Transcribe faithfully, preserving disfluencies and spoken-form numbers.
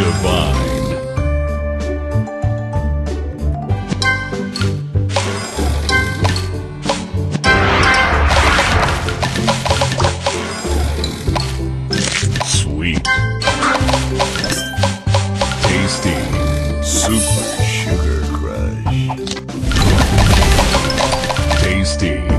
divine. Tasty.